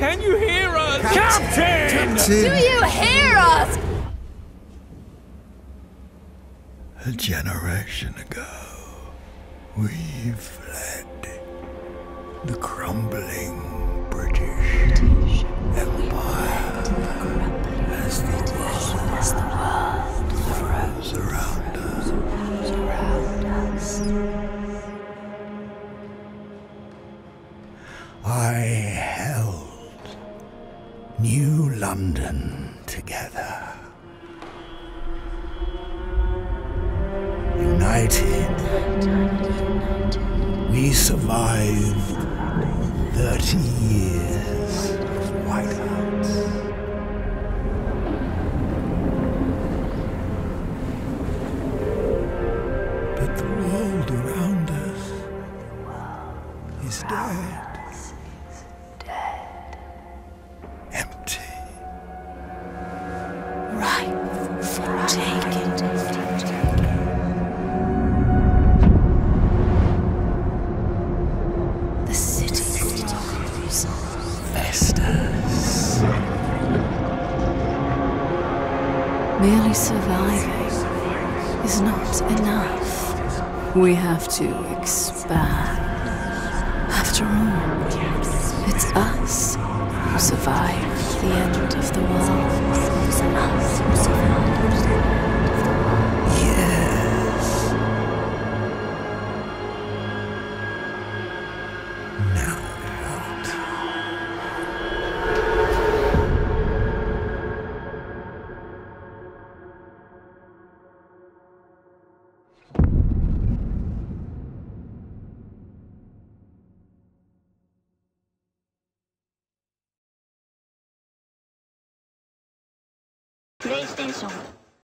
Can you hear us? Captain! Captain! Do you hear us? A generation ago, we fled the crumbling British Empire as the world rose around us. I held New London together, united. We survived 30 years of whiteouts, but the world around us is dead. Merely surviving is not enough. We have to expand. After all, it's us who survived the end of the world. Yes. Now. PlayStation